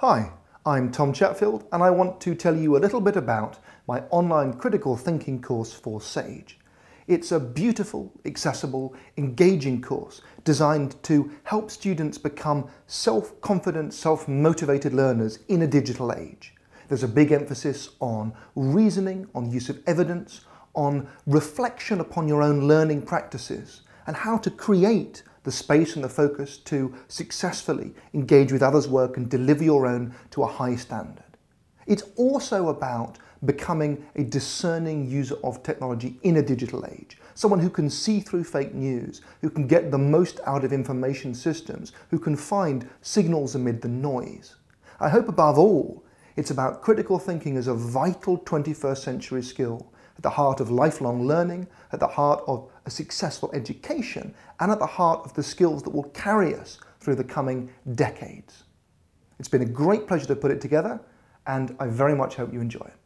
Hi, I'm Tom Chatfield and I want to tell you a little bit about my online critical thinking course for SAGE. It's a beautiful, accessible, engaging course designed to help students become self-confident, self-motivated learners in a digital age. There's a big emphasis on reasoning, on use of evidence, on reflection upon your own learning practices and how to create the space and the focus to successfully engage with others' work and deliver your own to a high standard. It's also about becoming a discerning user of technology in a digital age, someone who can see through fake news, who can get the most out of information systems, who can find signals amid the noise. I hope above all, it's about critical thinking as a vital 21st century skill, at the heart of lifelong learning, at the heart of a successful education, and at the heart of the skills that will carry us through the coming decades. It's been a great pleasure to put it together, and I very much hope you enjoy it.